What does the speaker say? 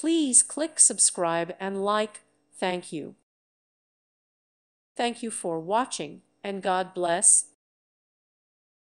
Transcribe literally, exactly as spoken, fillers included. Please click subscribe and like. Thank you. Thank you for watching, and God bless.